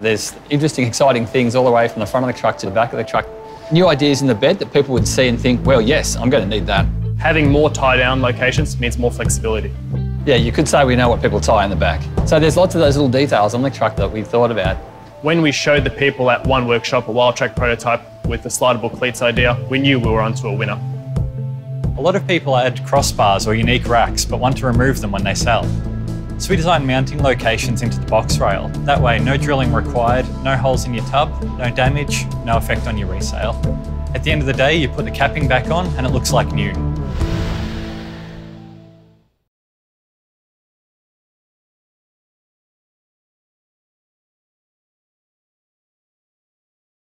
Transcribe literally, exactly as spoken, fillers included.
There's interesting, exciting things all the way from the front of the truck to the back of the truck. New ideas in the bed that people would see and think, well, yes, I'm going to need that. Having more tie-down locations means more flexibility. Yeah, you could say we know what people tie in the back. So there's lots of those little details on the truck that we thought about. When we showed the people at one workshop a Wildtrak prototype with the slidable cleats idea, we knew we were onto a winner. A lot of people add crossbars or unique racks, but want to remove them when they sell. So we designed mounting locations into the box rail. That way, no drilling required, no holes in your tub, no damage, no effect on your resale. At the end of the day, you put the capping back on and it looks like new.